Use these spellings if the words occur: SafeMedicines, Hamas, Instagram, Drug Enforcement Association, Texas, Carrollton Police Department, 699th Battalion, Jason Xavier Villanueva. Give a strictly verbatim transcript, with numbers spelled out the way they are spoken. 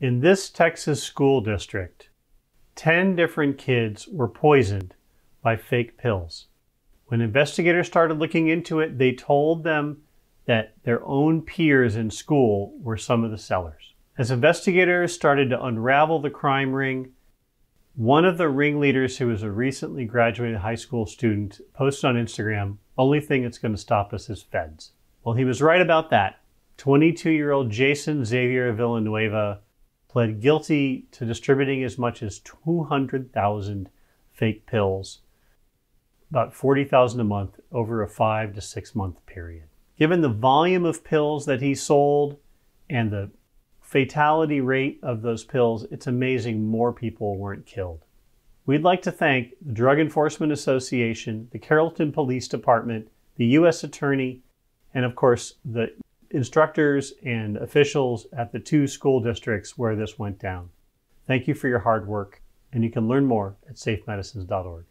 In this Texas school district, ten different kids were poisoned by fake pills. When investigators started looking into it, they told them that their own peers in school were some of the sellers. As investigators started to unravel the crime ring, one of the ringleaders, who was a recently graduated high school student, posted on Instagram, "Only thing that's going to stop us is feds." Well, he was right about that. twenty-two-year-old Jason Xavier Villanueva pled guilty to distributing as much as two hundred thousand fake pills, about forty thousand a month, over a five to six month period. Given the volume of pills that he sold and the fatality rate of those pills, it's amazing more people weren't killed. We'd like to thank the Drug Enforcement Association, the Carrollton Police Department, the U S Attorney, and of course the instructors and officials at the two school districts where this went down. Thank you for your hard work, and you can learn more at safe medicines dot org.